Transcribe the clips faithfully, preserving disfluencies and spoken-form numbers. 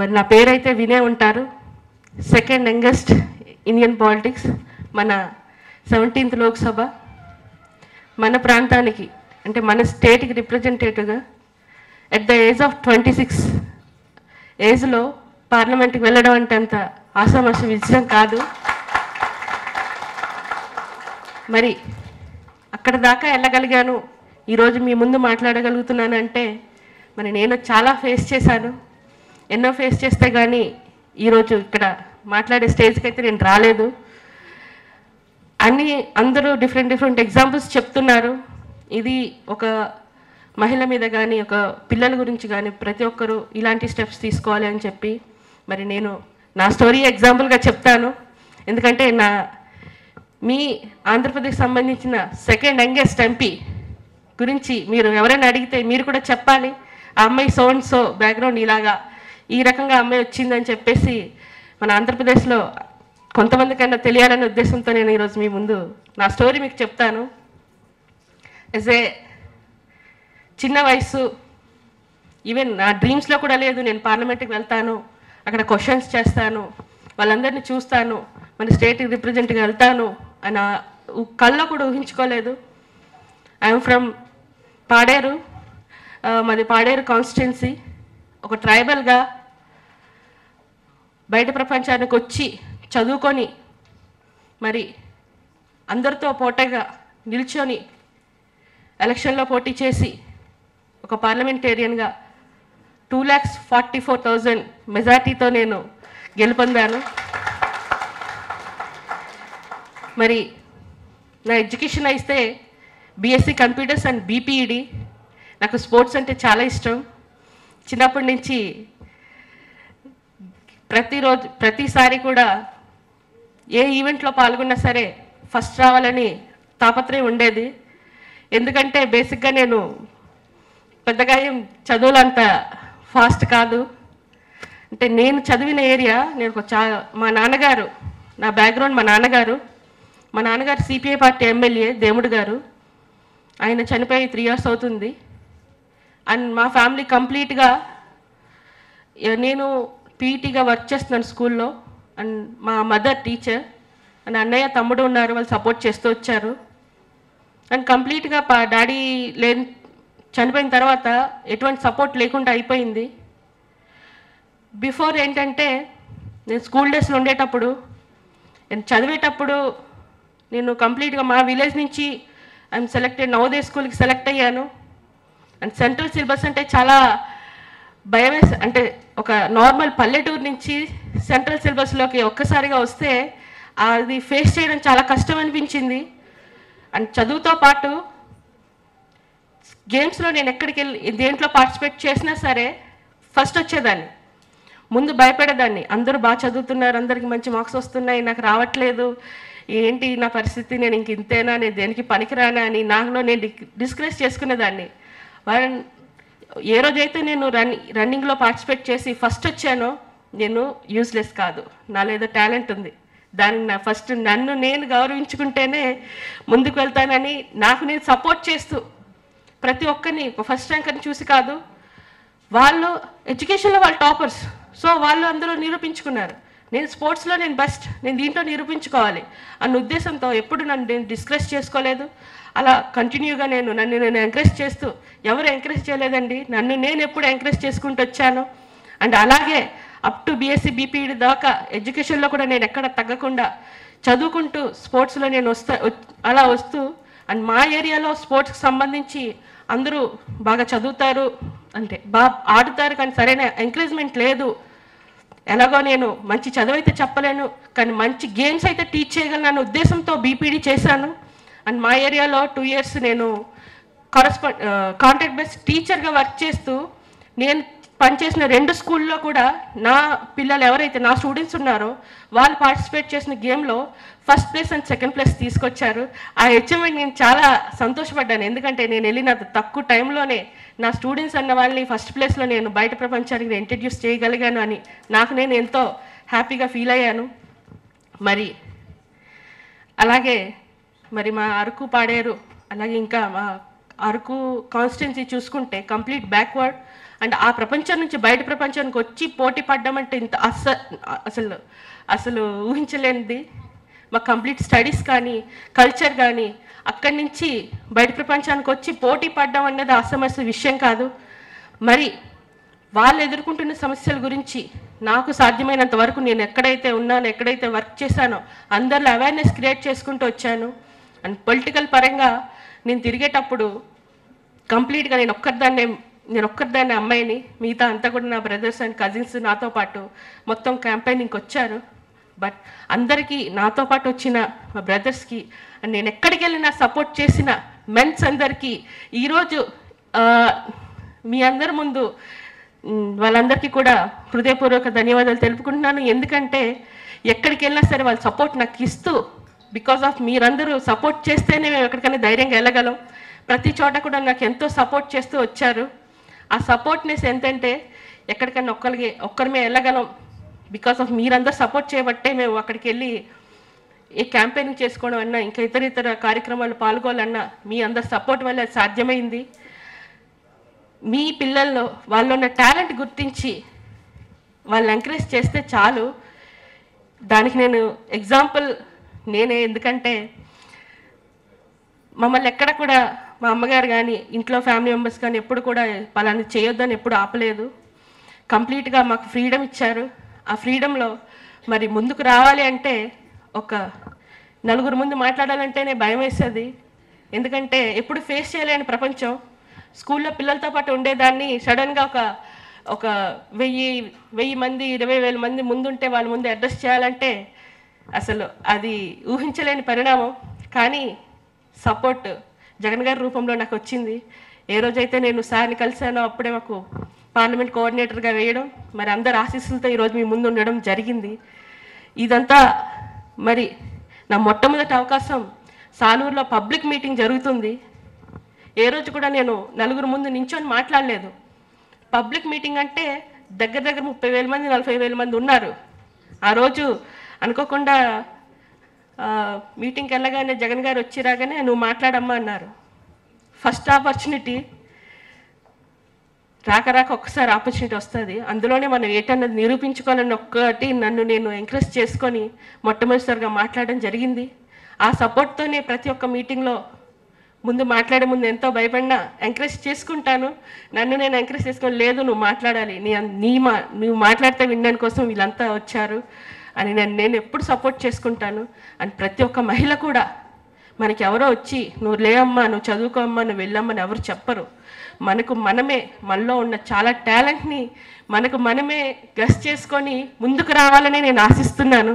మరి నా పేరైతే వినే ఉంటారు. సెకండ్ యంగెస్ట్ ఇండియన్ పాలిటిక్స్, మన సెవెంటీన్త్ లోక్సభ, మన ప్రాంతానికి అంటే మన స్టేట్కి రిప్రజెంటేటివ్గా at the age of twenty six ఏజ్లో పార్లమెంట్కి వెళ్ళడం అంటే అంత ఆశామాషి విజయం కాదు. మరి అక్కడ దాకా వెళ్ళగలిగాను, ఈరోజు మీ ముందు మాట్లాడగలుగుతున్నాను అంటే మరి నేను చాలా ఫేస్ చేశాను, ఎన్నో ఫేస్ చేస్తే కానీ ఈరోజు ఇక్కడ మాట్లాడే స్టేజ్కి అయితే నేను రాలేదు అని అందరూ డిఫరెంట్ డిఫరెంట్ ఎగ్జాంపుల్స్ చెప్తున్నారు. ఇది ఒక మహిళ మీద కానీ ఒక పిల్లల గురించి కానీ ప్రతి ఒక్కరూ ఇలాంటి స్టెప్స్ తీసుకోవాలి అని చెప్పి మరి నేను నా స్టోరీ ఎగ్జాంపుల్గా చెప్తాను. ఎందుకంటే నా మీ ఆంధ్రప్రదేశ్కి సంబంధించిన సెకండ్ యంగెస్ట్ ఎంపీ గురించి మీరు ఎవరైనా అడిగితే మీరు కూడా చెప్పాలి, ఆ అమ్మాయి సో అండ్ సో బ్యాక్గ్రౌండ్ ఇలాగా ఈ రకంగా అమ్మాయి వచ్చిందని చెప్పేసి మన ఆంధ్రప్రదేశ్లో కొంతమందికైనా తెలియాలనే ఉద్దేశంతో నేను ఈరోజు మీ ముందు నా స్టోరీ మీకు చెప్తాను. యాజ్ ఏ చిన్న వయసు, ఈవెన్ నా డ్రీమ్స్లో కూడా లేదు నేను పార్లమెంట్కి వెళ్తాను, అక్కడ క్వశ్చన్స్ చేస్తాను, వాళ్ళందరినీ చూస్తాను, మన స్టేట్కి రిప్రజెంట్గా వెళ్తాను అని కళ్ళలో కూడా ఊహించుకోలేదు. ఐఎమ్ ఫ్రమ్ పాడేరు, మాది పాడేరు కాన్స్టిట్యున్సీ. ఒక ట్రైబల్గా బయట ప్రపంచానికి వచ్చి చదువుకొని మరి అందరితో పోటీగా నిల్చొని ఎలక్షన్లో పోటీ చేసి ఒక పార్లమెంటేరియన్గా two lakhs forty four thousand మెజార్టీతో నేను గెలుపొందాను. మరి నా ఎడ్యుకేషన్ అయితే బీఎస్సీ కంప్యూటర్స్ అండ్ బీపీఈడి. నాకు స్పోర్ట్స్ అంటే చాలా ఇష్టం, చిన్నప్పటి నుంచి ప్రతిరోజు ప్రతిసారి కూడా ఏ ఈవెంట్లో పాల్గొన్నా సరే ఫస్ట్ రావాలని తాపత్రయం ఉండేది. ఎందుకంటే బేసిక్గా నేను పెద్దగా ఏం చదువులు అంత ఫాస్ట్ కాదు, అంటే నేను చదివిన ఏరియా నేను చా మా నాన్నగారు నా బ్యాక్గ్రౌండ్ మా నాన్నగారు మా నాన్నగారు సిపిఐ పార్టీ ఎమ్మెల్యే దేవుడు గారు, ఆయన చనిపోయి త్రీ ఇయర్స్ అవుతుంది. అండ్ మా ఫ్యామిలీ కంప్లీట్గా నేను పీఈటీగా వర్క్ చేస్తున్నాను స్కూల్లో, అండ్ మా మదర్ టీచర్, అండ్ అన్నయ్య తమ్ముడు ఉన్నారు, వాళ్ళు సపోర్ట్ చేస్తూ వచ్చారు. అండ్ కంప్లీట్గా పా డాడీ లేని చనిపోయిన తర్వాత ఎటువంటి సపోర్ట్ లేకుండా అయిపోయింది. బిఫోర్ ఏంటంటే నేను స్కూల్ డేస్లో ఉండేటప్పుడు నేను చదివేటప్పుడు నేను కంప్లీట్గా మా విలేజ్ నుంచి ఐఎమ్ సెలెక్టెడ్ నవోదయ స్కూల్కి సెలెక్ట్ అయ్యాను. అండ్ సెంట్రల్ సిలబస్ అంటే చాలా భయమే, అంటే ఒక నార్మల్ పల్లెటూరు నుంచి సెంట్రల్ సిలబస్లోకి ఒక్కసారిగా వస్తే అది ఫేస్ చేయడం చాలా కష్టం అనిపించింది. అండ్ చదువుతో పాటు గేమ్స్లో నేను ఎక్కడికి వెళ్ళి దేంట్లో పార్టిసిపేట్ చేసినా సరే ఫస్ట్ వచ్చేదాన్ని, ముందు భయపడేదాన్ని, అందరూ బాగా చదువుతున్నారు, అందరికీ మంచి మార్క్స్ వస్తున్నాయి, నాకు రావట్లేదు, ఏంటి నా పరిస్థితి, నేను ఇంక ఇంతేనా, నేను దేనికి పనికిరానా అని నాలో నేను డిస్కరేజ్ చేసుకునేదాన్ని. అండ్ ఏ రోజైతే నేను రన్ రన్నింగ్లో పార్టిసిపేట్ చేసి ఫస్ట్ వచ్చానో నేను యూజ్లెస్ కాదు, నాలో ఏదో టాలెంట్ ఉంది, దానికి నా ఫస్ట్ నన్ను నేను గౌరవించుకుంటేనే ముందుకు వెళ్తానని నాకు నేను సపోర్ట్ చేస్తూ ప్రతి ఒక్కరిని ఫస్ట్ ర్యాంక్ అని చూసి కాదు, వాళ్ళు ఎడ్యుకేషన్లో వాళ్ళు టాపర్స్, సో వాళ్ళు అందరూ నిరూపించుకున్నారు, నేను స్పోర్ట్స్లో నేను బెస్ట్, నేను దీంట్లో నిరూపించుకోవాలి అన్న ఉద్దేశంతో ఎప్పుడు నన్ను నేను డిస్కరేజ్ చేసుకోలేదు. అలా కంటిన్యూగా నేను నన్ను నేను ఎంకరేజ్ చేస్తూ, ఎవరు ఎంకరేజ్ చేయలేదండి, నన్ను నేను ఎప్పుడు ఎంకరేజ్ చేసుకుంటూ వచ్చాను. అండ్ అలాగే అప్ టు బీఎస్సీ బీపీఈడి దాకా ఎడ్యుకేషన్లో కూడా నేను ఎక్కడ తగ్గకుండా చదువుకుంటూ స్పోర్ట్స్లో నేను వస్తా అలా వస్తూ. అండ్ మా ఏరియాలో స్పోర్ట్స్కి సంబంధించి అందరూ బాగా చదువుతారు, అంటే బాగా ఆడుతారు, కానీ సరైన ఎంకరేజ్మెంట్ లేదు. ఎలాగో నేను మంచి చదువు అయితే చెప్పలేను కానీ మంచి గేమ్స్ అయితే టీచ్ చేయగలను అనే ఉద్దేశంతో బీపీడీ చేశాను. అండ్ మా ఏరియాలో టూ ఇయర్స్ నేను కరస్పాండ్ కాంటాక్ట్ బేస్ టీచర్గా వర్క్ చేస్తూ నేను పనిచేసిన రెండు స్కూల్లో కూడా నా పిల్లలు ఎవరైతే నా స్టూడెంట్స్ ఉన్నారో వాళ్ళు పార్టిసిపేట్ చేసిన గేమ్లో first place and second place తీసుకొచ్చారు. ఆ అచీవ్మెంట్ నేను చాలా సంతోషపడ్డాను, ఎందుకంటే నేను వెళ్ళిన తక్కువ టైంలోనే నా స్టూడెంట్స్ అన్న వాళ్ళని ఫస్ట్ ప్లేస్లో నేను బయట ప్రపంచానికి నేను ఇంట్రడ్యూస్ చేయగలిగాను అని నాకు నేను ఎంతో హ్యాపీగా ఫీల్ అయ్యాను. మరి అలాగే మరి మా అరకు పాడేరు, అలాగే ఇంకా మా అరకు కాన్స్టిట్యున్సీ చూసుకుంటే కంప్లీట్ బ్యాక్వర్డ్ and ఆ ప్రపంచం నుంచి బయట ప్రపంచానికి వచ్చి పోటీ పడడం అంటే ఇంత అసలు అసలు ఊహించలేనిది. మా కంప్లీట్ స్టడీస్ కానీ కల్చర్ కానీ అక్కడి నుంచి బయట ప్రపంచానికి వచ్చి పోటీ పడడం అనేది అసమస్య విషయం కాదు. మరి వాళ్ళు ఎదుర్కొంటున్న సమస్యల గురించి నాకు సాధ్యమైనంత వరకు నేను ఎక్కడైతే ఉన్నానో ఎక్కడైతే వర్క్ చేశానో అందరిలో అవేర్నెస్ క్రియేట్ చేసుకుంటూ వచ్చాను. అండ్ పొలిటికల్ పరంగా నేను తిరిగేటప్పుడు కంప్లీట్గా నేను ఒక్కరిదాన్నే నేను ఒక్కరిదాన్ని అమ్మాయిని, మిగతా అంతా కూడా నా బ్రదర్స్ అండ్ కజిన్స్ నాతో పాటు మొత్తం క్యాంపెయినింగ్కి వచ్చారు. బట్ అందరికీ నాతో పాటు వచ్చిన మా బ్రదర్స్కి అండ్ నేను ఎక్కడికి వెళ్ళినా సపోర్ట్ చేసిన మెన్స్ అందరికీ ఈరోజు మీ అందరి ముందు వాళ్ళందరికీ కూడా హృదయపూర్వక ధన్యవాదాలు తెలుపుకుంటున్నాను. ఎందుకంటే ఎక్కడికి వెళ్ళినా సరే వాళ్ళు సపోర్ట్ నాకు ఇస్తూ, బికాజ్ ఆఫ్ మీరందరూ సపోర్ట్ చేస్తేనే మేము ఎక్కడికైనా ధైర్యంగా వెళ్ళగలం. ప్రతి చోట కూడా నాకు ఎంతో సపోర్ట్ చేస్తూ వచ్చారు. ఆ సపోర్ట్నెస్ ఎంతంటే ఎక్కడికైనా ఒక్కరికి ఒక్కరిమే వెళ్ళగలం, బికాస్ ఆఫ్ మీరందరూ సపోర్ట్ చేయబట్టే మేము అక్కడికి వెళ్ళి ఏ క్యాంపెయినింగ్ చేసుకోవడం అన్నా ఇంకా ఇతర ఇతర కార్యక్రమాలు పాల్గొనాలన్నా మీ అందరి సపోర్ట్ వల్ల సాధ్యమైంది. మీ పిల్లల్లో వాళ్ళు ఉన్న టాలెంట్ గుర్తించి వాళ్ళు ఎంకరేజ్ చేస్తే చాలు. దానికి నేను ఎగ్జాంపుల్ నేనే. ఎందుకంటే మమ్మల్ని ఎక్కడ కూడా మా అమ్మగారు కానీ ఇంట్లో ఫ్యామిలీ మెంబర్స్ కానీ ఎప్పుడు కూడా పలానా చేయొద్దని ఎప్పుడు ఆపలేదు. కంప్లీట్గా మాకు ఫ్రీడమ్ ఇచ్చారు. ఆ ఫ్రీడంలో మరి ముందుకు రావాలి అంటే ఒక నలుగురు ముందు మాట్లాడాలంటేనే భయం వేస్తుంది. ఎందుకంటే ఎప్పుడు ఫేస్ చేయలేని ప్రపంచం. స్కూల్లో పిల్లలతో పాటు ఉండేదాన్ని సడన్గా ఒక ఒక వెయ్యి వెయ్యి మంది ఇరవై వేల మంది ముందుంటే వాళ్ళ ముందు అడ్రస్ చేయాలంటే అసలు అది ఊహించలేని పరిణామం. కానీ సపోర్ట్ జగన్ గారి రూపంలో నాకు వచ్చింది. ఏ రోజైతే నేను సార్ని కలిశానో అప్పుడే మాకు పార్లమెంట్ కోఆర్డినేటర్గా వేయడం, మరి అందరు ఆశీస్సులతో ఈరోజు మీ ముందు ఉండడం జరిగింది. ఇదంతా మరి నా మొట్టమొదటి అవకాశం. సాలూరులో పబ్లిక్ మీటింగ్ జరుగుతుంది. ఏ రోజు కూడా నేను నలుగురు ముందు నించొని మాట్లాడలేదు. పబ్లిక్ మీటింగ్ అంటే దగ్గర దగ్గర ముప్పై వేల మంది నలభై వేల మంది ఉన్నారు. ఆ రోజు అనుకోకుండా మీటింగ్కి వెళ్ళగానే జగన్ గారు వచ్చి రాగానే నువ్వు మాట్లాడమ్మా అన్నారు. ఫస్ట్ ఆపర్చునిటీ రాక రాక ఒక్కసారి ఆపర్చునిటీ వస్తుంది. అందులోనే మనం ఏటన్నది నిరూపించుకోవాలని ఒక్కటి నన్ను నేను ఎంకరేజ్ చేసుకొని మొట్టమొదటిసారిగా మాట్లాడడం జరిగింది. ఆ సపోర్ట్తోనే ప్రతి ఒక్క మీటింగ్లో ముందు మాట్లాడే ముందు ఎంతో భయపడినా ఎంకరేజ్ చేసుకుంటాను. నన్ను నేను ఎంకరేజ్ చేసుకొని లేదు నువ్వు మాట్లాడాలి, నీ నీ మా నువ్వు మాట్లాడితే వినడానికి కోసం వీళ్ళంతా వచ్చారు అని నేను నేను ఎప్పుడు సపోర్ట్ చేసుకుంటాను. అని ప్రతి ఒక్క మహిళ కూడా మనకి ఎవరో వచ్చి నువ్వు లేవమ్మా నువ్వు చదువుకోమ్మా నువ్వు వెళ్ళమ్మని ఎవరు చెప్పరు. మనకు మనమే మనలో ఉన్న చాలా టాలెంట్ని మనకు మనమే గెస్ చేసుకొని ముందుకు రావాలని నేను ఆశిస్తున్నాను.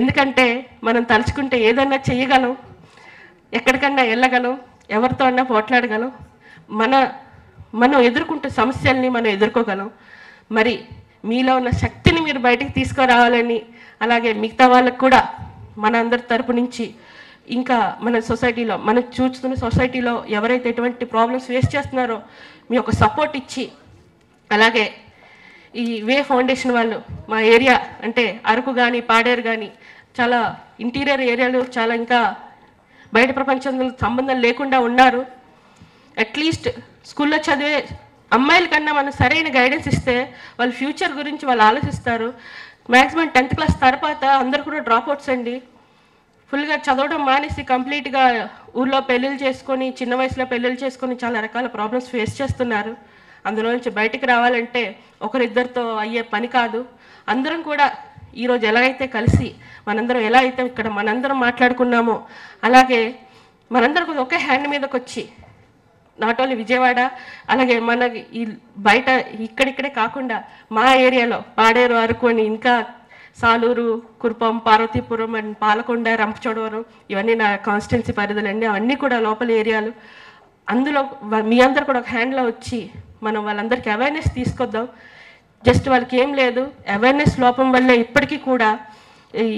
ఎందుకంటే మనం తలుచుకుంటే ఏదన్నా చేయగలం, ఎక్కడికన్నా వెళ్ళగలం, ఎవరితో అన్నా పోట్లాడగలం, మన మనం ఎదుర్కొంటే సమస్యల్ని మనం ఎదుర్కోగలం. మరి మీలో ఉన్న శక్తిని మీరు బయటికి తీసుకురావాలని, అలాగే మిగతా వాళ్ళకు కూడా మన అందరి తరపు నుంచి ఇంకా మన సొసైటీలో మనం చూస్తున్న సొసైటీలో ఎవరైతే ఎటువంటి ప్రాబ్లమ్స్ ఫేస్ చేస్తున్నారో మీ యొక్క సపోర్ట్ ఇచ్చి, అలాగే ఈ వే ఫౌండేషన్ వాళ్ళు మా ఏరియా అంటే అరకు కానీ పాడేరు కానీ చాలా ఇంటీరియర్ ఏరియాలు చాలా ఇంకా బయట ప్రపంచంతో సంబంధం లేకుండా ఉన్నారు. అట్లీస్ట్ స్కూల్లో చదివే అమ్మాయిల కన్నా మనం సరైన గైడెన్స్ ఇస్తే వాళ్ళ ఫ్యూచర్ గురించి వాళ్ళు ఆలోచిస్తారు. మ్యాక్సిమం టెన్త్ క్లాస్ తర్వాత అందరు కూడా డ్రాప్ అవుట్స్ అండి. ఫుల్గా చదవడం మానేసి కంప్లీట్గా ఊళ్ళో పెళ్ళిళ్ళు చేసుకొని చిన్న వయసులో పెళ్ళిళ్ళు చేసుకొని చాలా రకాల ప్రాబ్లమ్స్ ఫేస్ చేస్తున్నారు. అందులో నుంచి బయటకు రావాలంటే ఒకరిద్దరితో అయ్యే పని కాదు. అందరం కూడా ఈరోజు ఎలాగైతే కలిసి మనందరం ఎలా అయితే ఇక్కడ మనందరం మాట్లాడుకున్నామో అలాగే మనందరం కూడా ఒకే హ్యాండ్ మీదకి వచ్చి నాట్ ఓన్లీ విజయవాడ అలాగే మన ఈ బయట ఇక్కడిక్కడే కాకుండా మా ఏరియాలో పాడేరు అరకు అని ఇంకా సాలూరు కురుపం పార్వతీపురం అండ్ పాలకొండ రంపచోడవరం ఇవన్నీ నా కాన్స్టిట్యున్సీ పరిధులండి. అవన్నీ కూడా లోపల ఏరియాలు. అందులో మీ అందరు కూడా ఒక హ్యాండ్లో వచ్చి మనం వాళ్ళందరికీ అవేర్నెస్ తీసుకొద్దాం. జస్ట్ వాళ్ళకి ఏం లేదు, అవేర్నెస్ లోపం వల్ల ఇప్పటికీ కూడా ఈ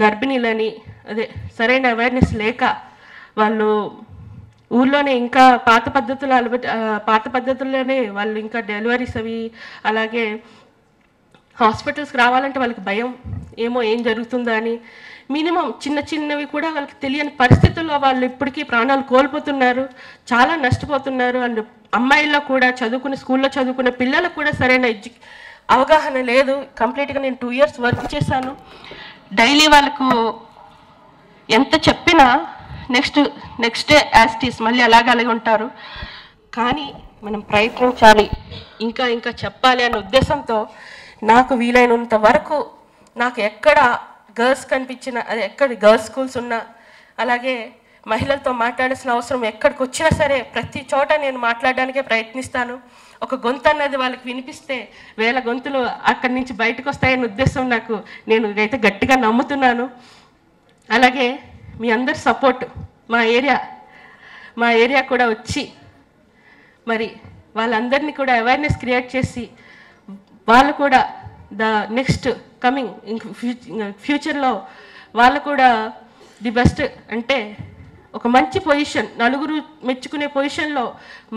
గర్భిణీలని అదే సరైన అవేర్నెస్ లేక వాళ్ళు ఊళ్ళోనే ఇంకా పాత పద్ధతులు అలవాటు పాత పద్ధతుల్లోనే వాళ్ళు ఇంకా డెలివరీస్ అవి అలాగే హాస్పిటల్స్ కి రావాలంటే వాళ్ళకి భయం ఏమో ఏం జరుగుతుందని మినిమం చిన్న చిన్నవి కూడా వాళ్ళకి తెలియని పరిస్థితుల్లో వాళ్ళు ఇప్పటికీ ప్రాణాలు కోల్పోతున్నారు చాలా నష్టపోతున్నారు అండ్ అమ్మాయిల్లో కూడా చదువుకునే స్కూల్లో చదువుకునే పిల్లలకు కూడా సరైన అవగాహన లేదు కంప్లీట్ గా నేను two years వర్క్ చేశాను డైలీ వాళ్ళకు ఎంత చెప్పినా నెక్స్ట్ నెక్స్ట్ డే యాస్టీస్ మళ్ళీ అలాగే అలాగే ఉంటారు కానీ మనం ప్రయత్నించాలి ఇంకా ఇంకా చెప్పాలి అనే ఉద్దేశంతో నాకు వీలైనంత వరకు నాకు ఎక్కడ గర్ల్స్ కనిపించిన అది ఎక్కడ గర్ల్స్ స్కూల్స్ ఉన్నా అలాగే మహిళలతో మాట్లాడాల్సిన అవసరం ఎక్కడికి వచ్చినా సరే ప్రతి చోట నేను మాట్లాడడానికే ప్రయత్నిస్తాను ఒక గొంతు అన్నది వాళ్ళకి వినిపిస్తే వేల గొంతులు అక్కడి నుంచి బయటకు వస్తాయనే ఉద్దేశం నాకు నేను ఇదైతే గట్టిగా నమ్ముతున్నాను అలాగే మీ అందరి సపోర్ట్ మా ఏరియా మా ఏరియా కూడా వచ్చి మరి వాళ్ళందరినీ కూడా అవేర్నెస్ క్రియేట్ చేసి వాళ్ళు కూడా ద నెక్స్ట్ కమింగ్ ఫ్యూచర్లో వాళ్ళు కూడా ది బెస్ట్ అంటే ఒక మంచి పొజిషన్ నలుగురు మెచ్చుకునే పొజిషన్లో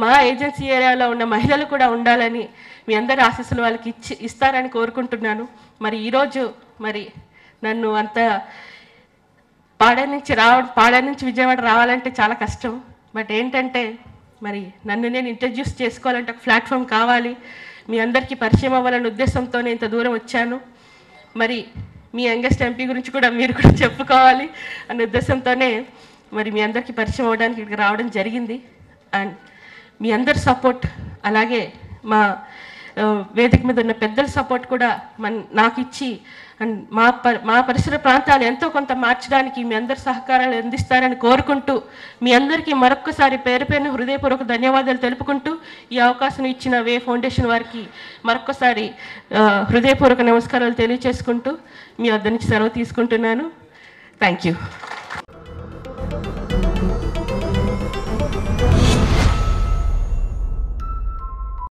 మా ఏజెన్సీ ఏరియాలో ఉన్న మహిళలు కూడా ఉండాలని మీ అందరి ఆశీస్సులు వాళ్ళకి ఇచ్చి ఇస్తారని కోరుకుంటున్నాను మరి ఈరోజు మరి నన్ను అంత పాడా నుంచి రావడం పాడా నుంచి విజయవాడ రావాలంటే చాలా కష్టం బట్ ఏంటంటే మరి నన్ను నేను ఇంట్రడ్యూస్ చేసుకోవాలంటే ఒక ప్లాట్ఫామ్ కావాలి మీ అందరికీ పరిచయం అవ్వాలనే ఉద్దేశంతో నేను ఇంత దూరం వచ్చాను మరి మీ యంగెస్ట్ ఎంపీ గురించి కూడా మీరు కూడా చెప్పుకోవాలి అనే ఉద్దేశంతోనే మరి మీ అందరికీ పరిచయం అవ్వడానికి ఇక్కడికి రావడం జరిగింది అండ్ మీ అందరి సపోర్ట్ అలాగే మా వేదిక మీద ఉన్న పెద్దల సపోర్ట్ కూడా మన నాకు ఇచ్చి అండ్ మా మా పరిసర ప్రాంతాలు ఎంతో కొంత మార్చడానికి మీ అందరి సహకారాలు అందిస్తారని కోరుకుంటూ మీ అందరికీ మరొక్కసారి పేరు పేరున హృదయపూర్వక ధన్యవాదాలు తెలుపుకుంటూ ఈ అవకాశం ఇచ్చిన వే ఫౌండేషన్ వారికి మరొక్కసారి హృదయపూర్వక నమస్కారాలు తెలియజేసుకుంటూ మీ వద్ద నుంచి సెలవు తీసుకుంటున్నాను థ్యాంక్ యూ